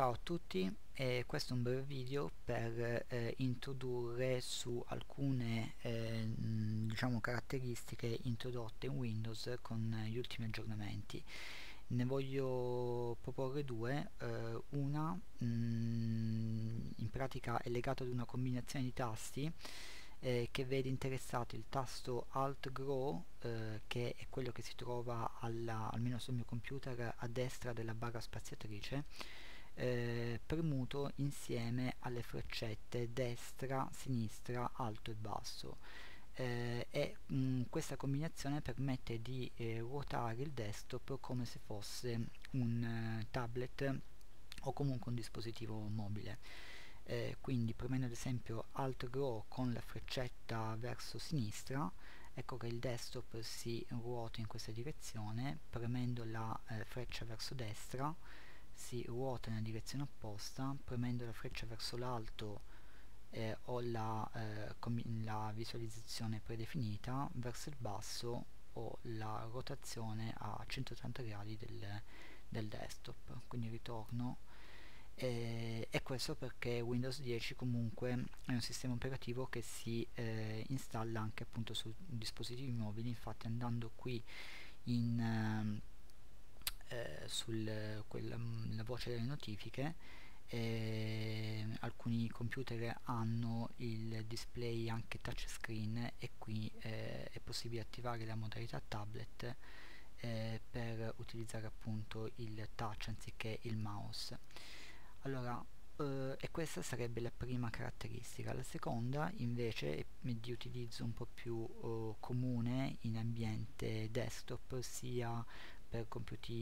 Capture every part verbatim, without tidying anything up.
Ciao a tutti, eh, questo è un breve video per eh, introdurre su alcune eh, diciamo caratteristiche introdotte in Windows con gli ultimi aggiornamenti. Ne voglio proporre due. Eh, una mh, in pratica è legata ad una combinazione di tasti eh, che vede interessato il tasto Alt Grow, eh, che è quello che si trova alla, almeno sul mio computer, a destra della barra spaziatrice, Eh, premuto insieme alle freccette destra, sinistra, alto e basso, eh, e mh, questa combinazione permette di eh, ruotare il desktop come se fosse un eh, tablet o comunque un dispositivo mobile. Eh, quindi premendo ad esempio Alt Grow con la freccetta verso sinistra, ecco che il desktop si ruota in questa direzione. Premendo la eh, freccia verso destra si ruota nella direzione opposta. Premendo la freccia verso l'alto eh, ho la, eh, la visualizzazione predefinita, verso il basso ho la rotazione a centottanta gradi del, del desktop, quindi ritorno. Eh, e questo perché Windows dieci comunque è un sistema operativo che si eh, installa anche appunto su dispositivi mobili. Infatti andando qui in eh, sulla voce delle notifiche, eh, alcuni computer hanno il display anche touchscreen e qui eh, è possibile attivare la modalità tablet eh, per utilizzare appunto il touch anziché il mouse. Allora, eh, e questa sarebbe la prima caratteristica. La seconda invece è di utilizzo un po' più eh, comune in ambiente desktop, sia per computer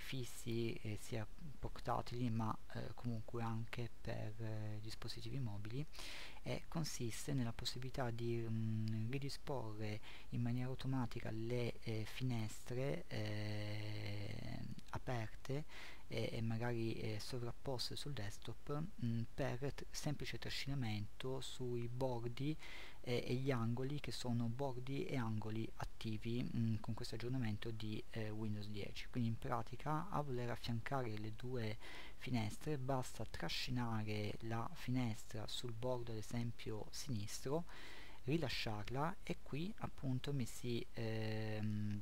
fissi eh, sia portatili, ma eh, comunque anche per eh, dispositivi mobili, e consiste nella possibilità di mh, ridisporre in maniera automatica le eh, finestre eh, aperte e, e magari eh, sovrapposte sul desktop mh, per semplice trascinamento sui bordi eh, e gli angoli, che sono bordi e angoli attivi mh, con questo aggiornamento di eh, Windows dieci. Quindi in pratica, a voler affiancare le due finestre, basta trascinare la finestra sul bordo ad esempio sinistro, rilasciarla e qui appunto mi si ehm,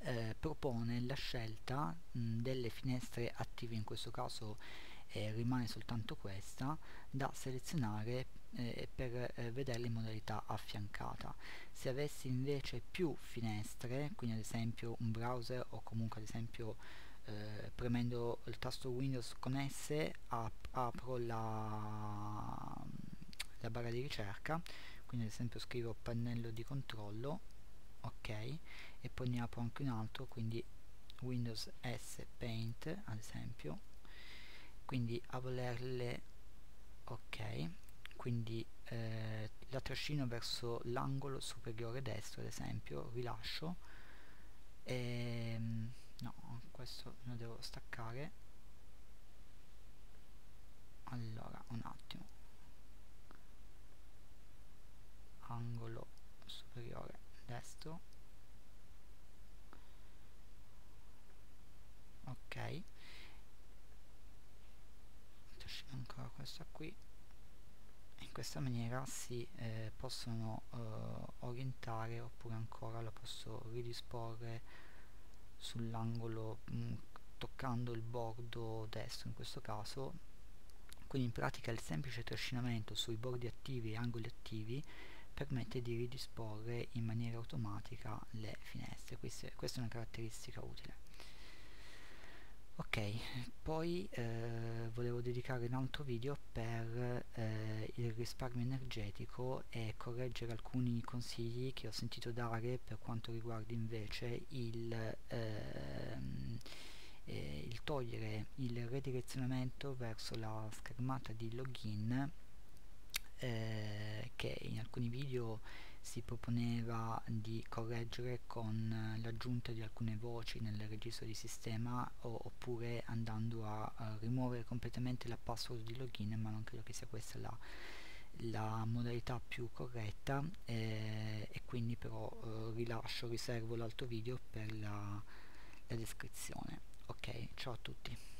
eh, propone la scelta mh, delle finestre attive. In questo caso eh, rimane soltanto questa da selezionare eh, per eh, vederla in modalità affiancata. Se avessi invece più finestre, quindi ad esempio un browser o comunque ad esempio eh, premendo il tasto Windows con S ap apro la, la barra di ricerca, quindi ad esempio scrivo pannello di controllo, ok, e poi ne apro anche un altro, quindi Windows S Paint ad esempio, quindi a volerle, ok, quindi eh, la trascino verso l'angolo superiore destro ad esempio, rilascio e, no, questo lo devo staccare, allora un attimo, angolo superiore destro, ok, trascino ancora questa qui. In questa maniera si eh, possono eh, orientare, oppure ancora la posso ridisporre sull'angolo toccando il bordo destro in questo caso. Quindi in pratica il semplice trascinamento sui bordi attivi e angoli attivi permette di ridisporre in maniera automatica le finestre. Questa, questa è una caratteristica utile. Ok, poi eh, volevo dedicare un altro video per eh, il risparmio energetico e correggere alcuni consigli che ho sentito dare per quanto riguarda invece il, ehm, eh, il togliere il ridirezionamento verso la schermata di login, eh, che in alcuni video si proponeva di correggere con l'aggiunta di alcune voci nel registro di sistema, o, oppure andando a, a rimuovere completamente la password di login, ma non credo che sia questa la, la modalità più corretta, eh, e quindi però eh, rilascio, riservo l'altro video per la, la descrizione. Ok, ciao a tutti.